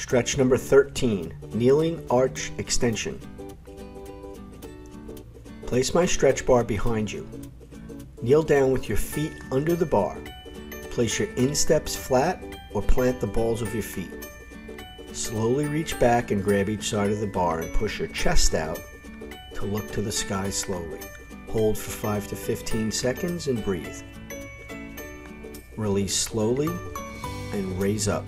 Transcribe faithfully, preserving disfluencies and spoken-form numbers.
Stretch number thirteen, kneeling arch extension. Place my stretch bar behind you. Kneel down with your feet under the bar. Place your insteps flat or plant the balls of your feet. Slowly reach back and grab each side of the bar and push your chest out to look to the sky slowly. Hold for five to fifteen seconds and breathe. Release slowly and raise up.